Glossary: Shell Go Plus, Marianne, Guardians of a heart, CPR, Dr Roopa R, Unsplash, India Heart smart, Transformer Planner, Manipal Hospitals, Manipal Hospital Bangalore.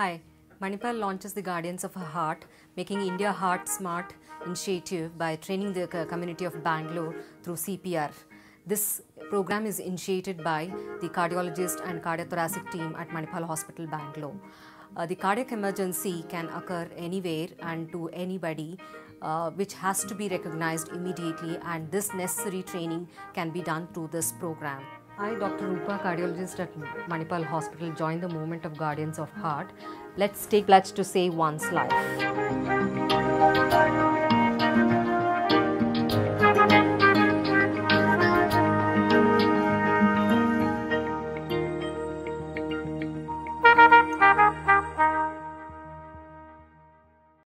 Hi, Manipal launches the Guardians of a Heart, making India Heart Smart initiative by training the community of Bangalore through CPR. This program is initiated by the cardiologist and cardiothoracic team at Manipal Hospital Bangalore. The cardiac emergency can occur anywhere and to anybody, which has to be recognized immediately, and this necessary training can be done through this program. I, Dr. Roopa, cardiologist at Manipal Hospital, joined the movement of Guardians of Heart. Let's take pledge to save one's life.